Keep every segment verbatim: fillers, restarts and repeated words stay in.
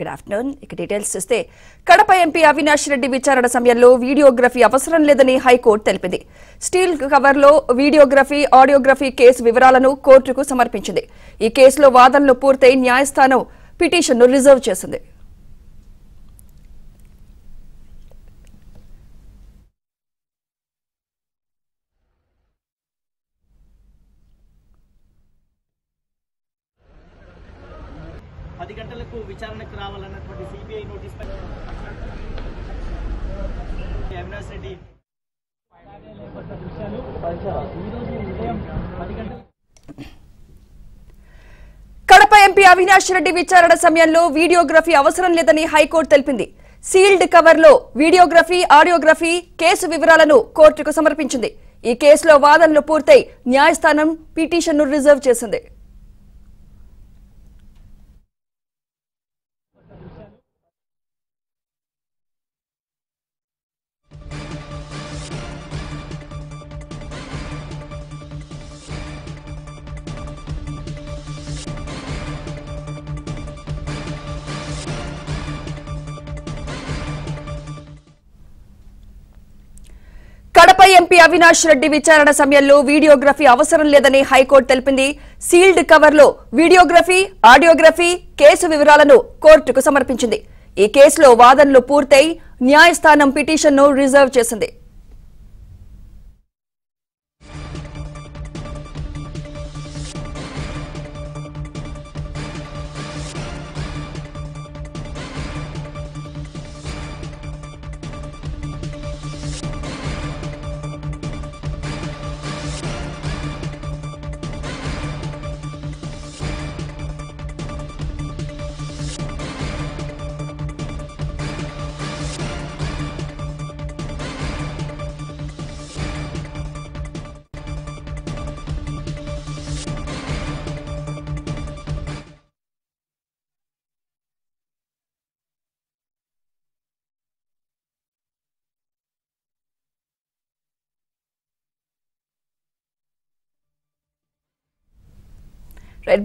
Good afternoon. ఇక details చూస్తే Kadapa MP Avinash Reddy విచారణ సమయంలో వీడియోగ్రఫీ అవసరం లేదని హైకోర్టు తెలిపింది. స్టీల్ కవర్లో వీడియోగ్రఫీ, ఆడియోగ్రఫీ కేసు వివరాలను కోర్టుకు సమర్పించింది. ఈ కేసులో వాదనలు పూర్తయి న్యాయస్థానం పిటిషన్ను రిజర్వ్ చేసింది. పది గంటలకు విచారణకు రావాలన్నటువంటి సిబిఐ నోటీస్ పై అవినాష్ రెడ్డి కడప ఎంపీ అవినాష్ రెడ్డి విచారణ సమయంలో వీడియోగ్రఫీ అవసరం లేదని హైకోర్టు తెలిపింది. సీల్డ్ కవర్లో వీడియోగ్రఫీ, ఆడియోగ్రఫీ కేసు వివరాలను కోర్టుకు సమర్పించింది. ఈ కేసులో వాదనలు పూర్తయి న్యాయస్థానం పిటిషన్ను రిజర్వ్ చేసింది. కడప ఎంపీ అవినాష్ రెడ్డి విచారణ సమయంలో వీడియోగ్రఫీ అవసరం లేదని హైకోర్టు తెలిపింది. సీల్డ్ కవర్లో వీడియోగ్రఫీ, ఆడియోగ్రఫీ కేసు వివరాలను కోర్టుకు సమర్పించింది. ఈ కేసులో వాదనలు పూర్తయి న్యాయస్థానం పిటిషన్ను రిజర్వ్ చేసింది.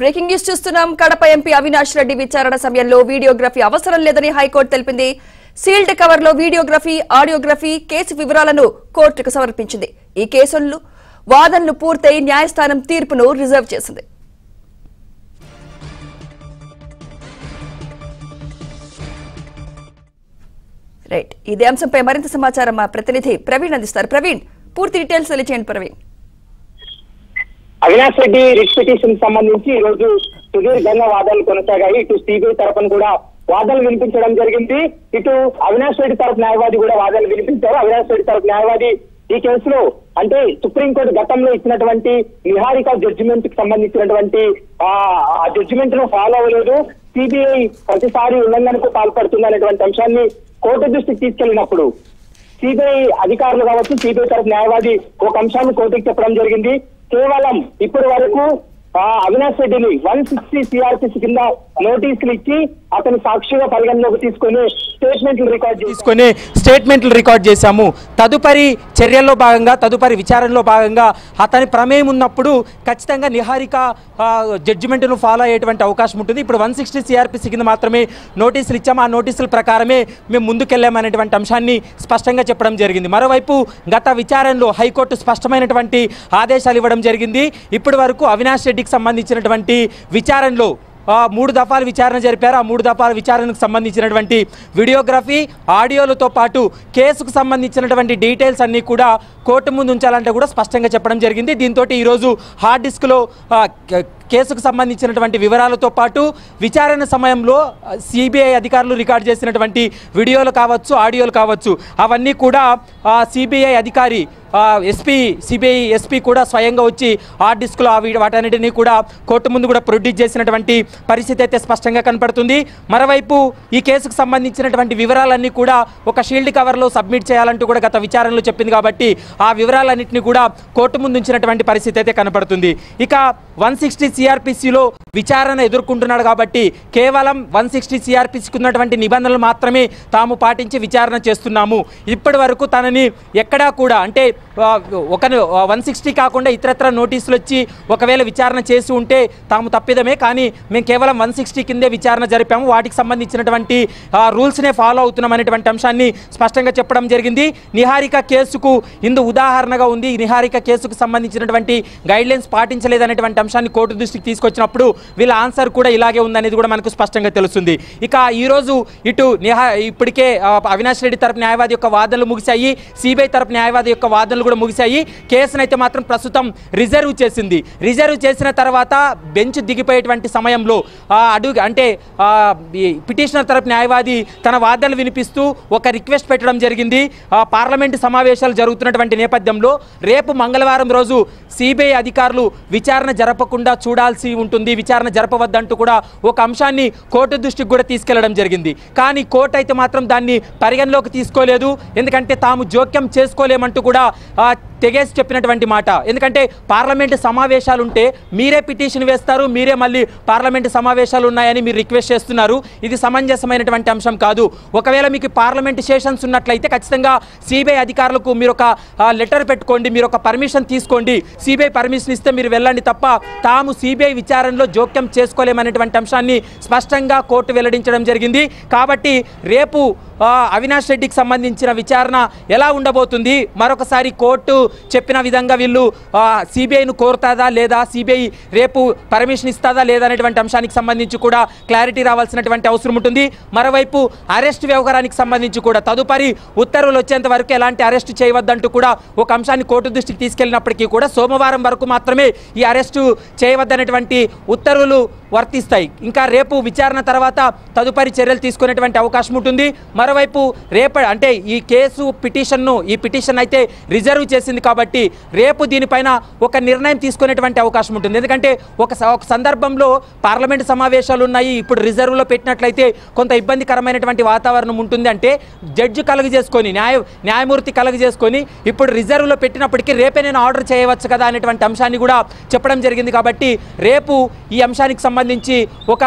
బ్రేకింగ్ న్యూస్ చూస్తున్నాం. కడప ఎంపీ అవినాష్ రెడ్డి విచారణ సమయంలో వీడియోగ్రఫీ అవసరం లేదని హైకోర్టు తెలిపింది. సీల్డ్ కవర్లో వీడియోగ్రఫీ, ఆడియోగ్రఫీ కేసు వివరాలను కోర్టుకు సమర్పించింది. ఈ కేసుల్లో వాదనలు పూర్తయి న్యాయస్థానం తీర్పును రిజర్వ్ చేసింది. రైట్, ఇదే అంశంపై మరింత సమాచారం మా ప్రతినిధి ప్రవీణ్ అందిస్తారు. ప్రవీణ్, పూర్తి డీటెయిల్స్ తెలియజేయండి. ప్రవీణ్, అవినాష్ రెడ్డి రిట్ పిటిషన్ సంబంధించి ఈ రోజు సుదీర్ఘంగా వాదనలు కొనసాగాయి. ఇటు సిబిఐ తరపున కూడా వాదనలు వినిపించడం జరిగింది. ఇటు అవినాష్ రెడ్డి తరపు న్యాయవాది కూడా వాదనలు వినిపించారు. అవినాష్ రెడ్డి తరపు న్యాయవాది ఈ కేసులో అంటే సుప్రీంకోర్టు గతంలో ఇచ్చినటువంటి నిహారిక జడ్జిమెంట్ కి సంబంధించినటువంటి ఆ జడ్జిమెంట్ ను ఫాలో అవ్వలేదు, సిబిఐ ప్రతిసారి ఉల్లంఘనకు పాల్పడుతుంది అనేటువంటి అంశాన్ని కోర్టు దృష్టికి తీసుకెళ్లినప్పుడు సిబిఐ అధికారులు కావచ్చు, సిబిఐ తరపు న్యాయవాది ఒక అంశాన్ని కోర్టుకి చెప్పడం జరిగింది. కేవలం ఇప్పటి వరకు అవినాష్ రెడ్డిని వన్ సిక్స్టీ సిఆర్పిసి కింద నోటీసులు ఇచ్చి అతని సాక్షిగా పరిగణలోకి తీసుకొని స్టేట్మెంట్లు రికార్డ్ తీసుకొని స్టేట్మెంట్లు రికార్డ్ చేశాము. తదుపరి చర్యల్లో భాగంగా, తదుపరి విచారణలో భాగంగా అతని ప్రమేయం ఉన్నప్పుడు ఖచ్చితంగా నిహారిక జడ్జిమెంట్ను ఫాలో అయ్యేటువంటి అవకాశం ఉంటుంది. ఇప్పుడు వన్ సిక్స్టీ సిఆర్పిసి కింద మాత్రమే నోటీసులు ఇచ్చాము, ఆ నోటీసుల ప్రకారమే మేము ముందుకెళ్ళామనేటువంటి అంశాన్ని స్పష్టంగా చెప్పడం జరిగింది. మరోవైపు గత విచారణలో హైకోర్టు స్పష్టమైనటువంటి ఆదేశాలు ఇవ్వడం జరిగింది. ఇప్పటి వరకు అవినాష్ రెడ్డికి సంబంధించినటువంటి విచారణలో మూడు దఫాలు విచారణ జరిపారు. ఆ మూడు దఫాల విచారణకు సంబంధించినటువంటి వీడియోగ్రఫీ, ఆడియోలతో పాటు కేసుకు సంబంధించినటువంటి డీటెయిల్స్ అన్నీ కూడా కోర్టు ముందు ఉంచాలంటే కూడా స్పష్టంగా చెప్పడం జరిగింది. దీంతో ఈరోజు హార్డ్ డిస్క్లో కేసుకు సంబంధించినటువంటి వివరాలతో పాటు విచారణ సమయంలో సిబిఐ అధికారులు రికార్డ్ చేసినటువంటి వీడియోలు కావచ్చు, ఆడియోలు కావచ్చు, అవన్నీ కూడా సిబిఐ అధికారి ఎస్పీ సిబిఐ ఎస్పీ కూడా స్వయంగా వచ్చి హార్డ్ డిస్క్లో వాటన్నిటినీ కూడా కోర్టు ముందు కూడా ప్రొడ్యూస్ చేసినటువంటి పరిస్థితి అయితే స్పష్టంగా కనపడుతుంది. మరోవైపు ఈ కేసుకు సంబంధించినటువంటి వివరాలన్నీ కూడా ఒక షీల్డ్ కవర్లో సబ్మిట్ చేయాలంటూ కూడా గత విచారణలో చెప్పింది కాబట్టి ఆ వివరాలన్నింటినీ కూడా కోర్టు ముందు ఉంచినటువంటి పరిస్థితి అయితే కనపడుతుంది. ఇక वन सिक्स्टी సిఆర్పిసిలో విచారణ ఎదుర్కొంటున్నాడు కాబట్టి కేవలం वन सिक्स्टी సిఆర్పిసికి ఉన్నటువంటి నిబంధనలు మాత్రమే తాము పాటించి విచారణ చేస్తున్నాము. ఇప్పటివరకు తనని ఎక్కడా కూడా అంటే ఒక वन सिक्स्टी కాకుండా ఇతరత్ర నోటీసులు వచ్చి ఒకవేళ విచారణ చేసి ఉంటే తాము తప్పిదమే, కానీ మేము కేవలం वन सिक्स्टी కిందే విచారణ జరిపాము, వాటికి సంబంధించినటువంటి రూల్స్ నే ఫాలో అవుతున్నాం అనేటువంటి అంశాన్ని స్పష్టంగా చెప్పడం జరిగింది. నిహారిక కేసుకు ఇందు ఉదాహరణగా ఉంది. నిహారిక కేసుకు సంబంధించినటువంటి గైడ్ లైన్స్ పాటించలేదనేటువంటి అంశాన్ని కోర్టు దృష్టికి తీసుకొచ్చినప్పుడు వీళ్ళ ఆన్సర్ కూడా ఇలాగే ఉందనేది కూడా మనకు స్పష్టంగా తెలుస్తుంది. ఇక ఈరోజు ఇటు నిహా ఇప్పటికే అవినాష్ రెడ్డి తరపు న్యాయవాది యొక్క వాదనలు ముగిశాయి, సిబిఐ తరపు న్యాయవాది యొక్క వాదనలు కూడా ముగిశాయి. కేసునైతే మాత్రం ప్రస్తుతం రిజర్వ్ చేసింది. రిజర్వ్ చేసిన తర్వాత బెంచ్ దిగిపోయేటువంటి సమయంలో అడుగు అంటే పిటిషనర్ తరపు న్యాయవాది తన వాదనలు వినిపిస్తూ ఒక రిక్వెస్ట్ పెట్టడం జరిగింది. పార్లమెంటు సమావేశాలు జరుగుతున్నటువంటి నేపథ్యంలో రేపు మంగళవారం రోజు సిబిఐ అధికారులు విచారణ జరపకుండా చూడాల్సి ఉంటుంది, విచారణ జరపవద్దంటూ కూడా ఒక అంశాన్ని కోర్టు దృష్టికి కూడా తీసుకెళ్లడం జరిగింది. కానీ కోర్టు అయితే మాత్రం దాన్ని పరిగణలోకి తీసుకోలేదు. ఎందుకంటే తాము జోక్యం చేసుకోలేమంటూ కూడా తెగేసి చెప్పినటువంటి మాట. ఎందుకంటే పార్లమెంటు సమావేశాలు ఉంటే మీరే పిటిషన్ వేస్తారు, మీరే మళ్ళీ పార్లమెంటు సమావేశాలు ఉన్నాయని మీరు రిక్వెస్ట్ చేస్తున్నారు, ఇది సమంజసమైనటువంటి అంశం కాదు. ఒకవేళ మీకు పార్లమెంటు సెషన్స్ ఉన్నట్లయితే ఖచ్చితంగా సిబిఐ అధికారులకు మీరు ఒక లెటర్ పెట్టుకోండి, మీరు ఒక పర్మిషన్ తీసుకోండి, సిబిఐ పర్మిషన్ ఇస్తే మీరు వెళ్ళండి తప్ప తాము సిబిఐ విచారణలో జోక్యం చేసుకోలేమనేటువంటి అంశాన్ని స్పష్టంగా కోర్టు వెల్లడించడం జరిగింది. కాబట్టి రేపు అవినాష్ రెడ్డికి సంబంధించిన విచారణ ఎలా ఉండబోతుంది, మరొకసారి కోర్టు చెప్పిన విధంగా వీళ్ళు సిబిఐను కోరుతాదా లేదా, సిబిఐ రేపు పర్మిషన్ ఇస్తాదా లేదా అనేటువంటి అంశానికి సంబంధించి కూడా క్లారిటీ రావాల్సినటువంటి అవసరం ఉంటుంది. మరోవైపు అరెస్ట్ వ్యవహారానికి సంబంధించి కూడా తదుపరి ఉత్తర్వులు వచ్చేంత వరకు ఎలాంటి అరెస్టు చేయవద్దంటూ కూడా ఒక అంశాన్ని కోర్టు దృష్టికి తీసుకెళ్లినప్పటికీ కూడా సోమవారం వరకు మాత్రమే ఈ అరెస్టు చేయవద్దనేటువంటి ఉత్తర్వులు వర్తిస్తాయి. ఇంకా రేపు విచారణ తర్వాత తదుపరి చర్యలు తీసుకునేటువంటి అవకాశం ఉంటుంది. మరోవైపు రేపటి అంటే ఈ కేసు పిటిషన్ను ఈ పిటిషన్ అయితే రిజర్వ్ చేసింది కాబట్టి రేపు దీనిపైన ఒక నిర్ణయం తీసుకునేటువంటి అవకాశం ఉంటుంది. ఎందుకంటే ఒక ఒక సందర్భంలో పార్లమెంటు సమావేశాలు ఉన్నాయి, ఇప్పుడు రిజర్వ్లో పెట్టినట్లయితే కొంత ఇబ్బందికరమైనటువంటి వాతావరణం ఉంటుంది. అంటే జడ్జి కలుగు చేసుకొని న్యాయ న్యాయమూర్తి కలుగు చేసుకొని ఇప్పుడు రిజర్వ్లో పెట్టినప్పటికీ రేపే నేను ఆర్డర్ చేయవచ్చు కదా అనేటువంటి అంశాన్ని కూడా చెప్పడం జరిగింది. కాబట్టి రేపు ఈ అంశానికి సంబంధించి ఒక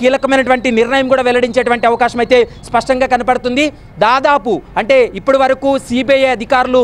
కీలకమైనటువంటి నిర్ణయం కూడా వెల్లడించేటువంటి అవకాశం అయితే స్పష్టంగా కనపడుతుంది. దాదాపు అంటే ఇప్పటి వరకు సిబిఐ అధికారులు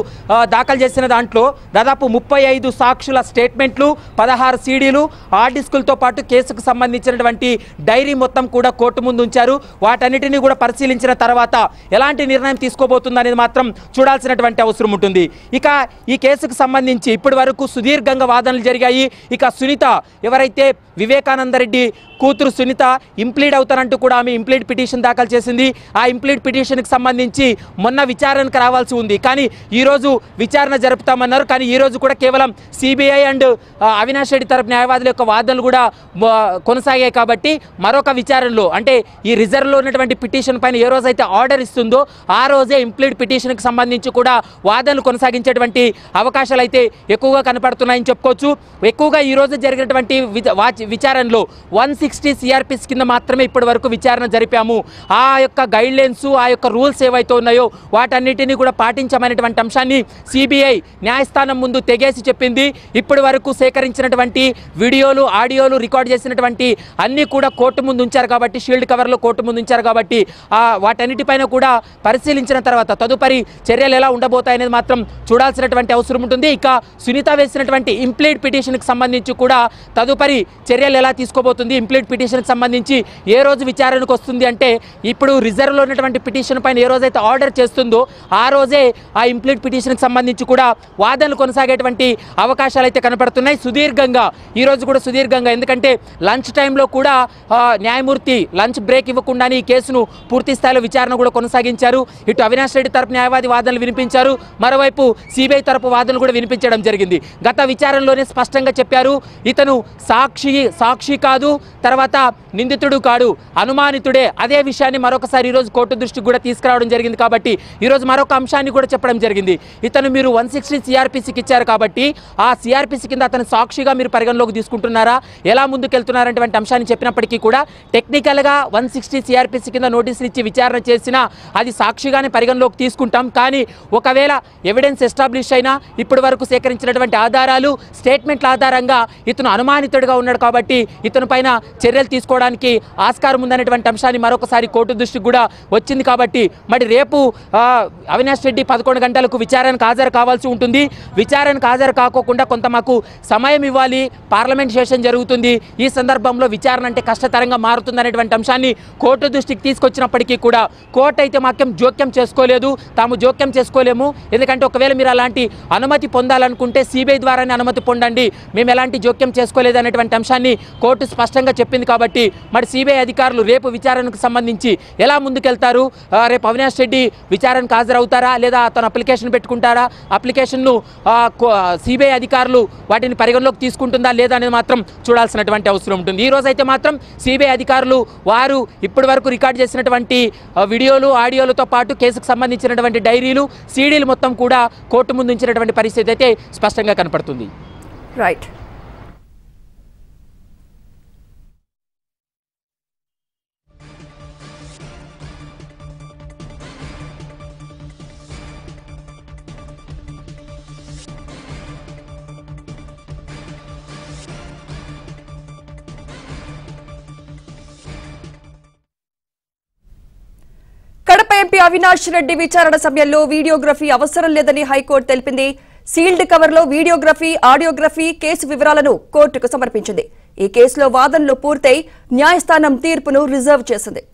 దాఖలు చేసిన దాంట్లో దాదాపు ముప్పై ఐదు సాక్షుల స్టేట్మెంట్లు, పదహారు సీడీలు, ఆర్డిస్కులతో పాటు కేసుకు సంబంధించినటువంటి డైరీ మొత్తం కూడా కోర్టు ముందు ఉంచారు. వాటన్నిటినీ కూడా పరిశీలించిన తర్వాత ఎలాంటి నిర్ణయం తీసుకోబోతుందనేది మాత్రం చూడాల్సినటువంటి అవసరం ఉంటుంది. ఇక ఈ కేసుకు సంబంధించి ఇప్పటి వరకు సుదీర్ఘంగా వాదనలు జరిగాయి. ఇక సునీత ఎవరైతే వివేకానందరెడ్డి కూతురు సునీత ఇంప్లీడ్ అవుతానంటూ కూడా ఆమె ఇంప్లీడ్ పిటిషన్ దాఖలు చేసింది. ఆ ఇంప్లీడ్ పిటిషన్కి సంబంధించి మొన్న విచారణకు రావాల్సి ఉంది, కానీ ఈరోజు విచారణ జరుపుతామన్నారు. కానీ ఈరోజు కూడా కేవలం సిబిఐ అండ్ అవినాష్ రెడ్డి తరపు న్యాయవాదుల యొక్క వాదనలు కూడా కొనసాగాయి. కాబట్టి మరొక విచారణలో అంటే ఈ రిజర్వ్లో ఉన్నటువంటి పిటిషన్ పైన ఏ రోజైతే ఆర్డర్ ఇస్తుందో ఆ రోజే ఇంప్లీడ్ పిటిషన్కి సంబంధించి కూడా వాదనలు కొనసాగించేటువంటి అవకాశాలు అయితే ఎక్కువగా కనపడుతున్నాయని చెప్పుకోవచ్చు. ఎక్కువగా ఈరోజు జరిగినటువంటి విచారణలో వన్ సిక్స్టీ సిఆర్పిసి కింద మాత్రమే ఇప్పటి వరకు విచారణ జరిపాము, ఆ యొక్క గైడ్ లైన్స్ ఆ యొక్క రూల్స్ ఏవైతే ఉన్నాయో వాటన్నిటినీ కూడా పాటించమనేటువంటి అంశాన్ని సిబిఐ న్యాయస్థానం ముందు తెగేసి చెప్పింది. ఇప్పటి వరకు సేకరించినటువంటి వీడియోలు, ఆడియోలు, రికార్డ్ చేసినటువంటి అన్నీ కూడా కోర్టు ముందు ఉంచారు కాబట్టి షీల్డ్ కవర్లో కోర్టు ముందు ఉంచారు కాబట్టి వాటన్నిటిపైన కూడా పరిశీలించిన తర్వాత తదుపరి చర్యలు ఎలా ఉండబోతాయనేది మాత్రం చూడాల్సినటువంటి అవసరం ఉంటుంది. ఇక సునీత వేసినటువంటి ఇంప్లీడ్ పిటిషన్కి సంబంధించి కూడా తదుపరి చర్యలు ఎలా తీసుకోబోతుంది, ఇంప్లీడ్ పిటిషన్ సంబంధించి ఏ రోజు విచారణకు వస్తుంది అంటే ఇప్పుడు రిజర్వ్లో ఉన్నటువంటి పిటిషన్ పైన ఏ రోజైతే ఆర్డర్ చేస్తుందో ఆ రోజే ఆ ఇంప్లీడ్ పిటిషన్కి సంబంధించి కూడా వాదనలు కొనసాగేటువంటి అవకాశాలు అయితే కనపడుతున్నాయి. సుదీర్ఘంగా ఈరోజు కూడా సుదీర్ఘంగా ఎందుకంటే లంచ్ టైంలో కూడా న్యాయమూర్తి లంచ్ బ్రేక్ ఇవ్వకుండానే ఈ కేసును పూర్తి స్థాయిలో విచారణ కూడా కొనసాగించారు. ఇటు అవినాష్ రెడ్డి తరపు న్యాయవాది వాదనలు వినిపించారు, మరోవైపు సిబిఐ తరపు వాదనలు కూడా వినిపించడం జరిగింది. గత విచారణలోనే స్పష్టంగా చెప్పారు ఇతను సాక్షి సాక్షి కాదు, తర్వాత నిందితుడు కాడు, అనుమానితుడే. అదే విషయాన్ని మరొకసారి ఈ రోజు కోర్టు దృష్టికి కూడా తీసుకురావడం జరిగింది. కాబట్టి ఈ రోజు మరొక అంశాన్ని కూడా చెప్పడం జరిగింది. ఇతను మీరు వన్ సిక్స్టీ సిఆర్పిసికి ఇచ్చారు కాబట్టి ఆ సిఆర్పిసి కింద అతను సాక్షిగా మీరు పరిగణలోకి తీసుకుంటున్నారా, ఎలా ముందుకెళ్తున్నారంటే అంశాన్ని చెప్పినప్పటికీ కూడా టెక్నికల్గా వన్ సిక్స్టీ సిఆర్పిసి కింద నోటీసులు ఇచ్చి విచారణ చేసినా అది సాక్షిగానే పరిగణలోకి తీసుకుంటాం. కానీ ఒకవేళ ఎవిడెన్స్ ఎస్టాబ్లిష్ అయినా ఇప్పటి వరకు సేకరించినటువంటి ఆధారాలు స్టేట్మెంట్ల ఆధారంగా ఇతను అనుమానితుడిగా ఉన్నాడు కాబట్టి ఇతను పైన చర్యలు తీసుకోవడానికి ఆస్కారం ఉందనేటువంటి అంశాన్ని మరొకసారి కోర్టు దృష్టికి కూడా వచ్చింది. కాబట్టి మరి రేపు అవినాష్ రెడ్డి పదకొండు గంటలకు విచారణకు హాజరు కావాల్సి ఉంటుంది. విచారణకు హాజరు కాకోకుండా కొంత మాకు సమయం ఇవ్వాలి, పార్లమెంట్ సెషన్ జరుగుతుంది, ఈ సందర్భంలో విచారణ అంటే కష్టతరంగా మారుతుందనేటువంటి అంశాన్ని కోర్టు దృష్టికి తీసుకొచ్చినప్పటికీ కూడా కోర్టు అయితే మాత్రం జోక్యం చేసుకోలేదు. తాము జోక్యం చేసుకోలేము, ఎందుకంటే ఒకవేళ మీరు అలాంటి అనుమతి పొందాలనుకుంటే సిబిఐ ద్వారానే అనుమతి పొందండి, మేము ఎలాంటి జోక్యం చేసుకోలేదు అనేటువంటి అంశాన్ని కోర్టు స్పష్టంగా చెప్పింది. కాబట్టి మరి సిబిఐ అధికారులు రేపు విచారణకు సంబంధించి ఎలా ముందుకెళ్తారు, రేపు అవినాష్ రెడ్డి విచారణకు హాజరవుతారా లేదా తను అప్లికేషన్ పెట్టుకుంటారా, అప్లికేషన్ను సిబిఐ అధికారులు వాటిని పరిగణలోకి తీసుకుంటుందా లేదా అనేది మాత్రం చూడాల్సినటువంటి అవసరం ఉంటుంది. ఈ రోజైతే మాత్రం సిబిఐ అధికారులు వారు ఇప్పటి వరకు రికార్డ్ చేసినటువంటి వీడియోలు, ఆడియోలతో పాటు కేసుకు సంబంధించినటువంటి డైరీలు, సీడీలు మొత్తం కూడా కోర్టు ముందు ఉంచినటువంటి పరిస్థితి అయితే స్పష్టంగా కనపడుతుంది. రైట్. కడప ఎంపీ అవినాష్ రెడ్డి విచారణ సమయంలో వీడియోగ్రఫీ అవసరం లేదని హైకోర్టు తెలిపింది. సీల్డ్ కవర్లో వీడియోగ్రఫీ, ఆడియోగ్రఫీ, కేసు వివరాలను కోర్టుకు సమర్పించింది. ఈ కేసులో వాదనలు పూర్తయి న్యాయస్థానం తీర్పును రిజర్వ్ చేసింది.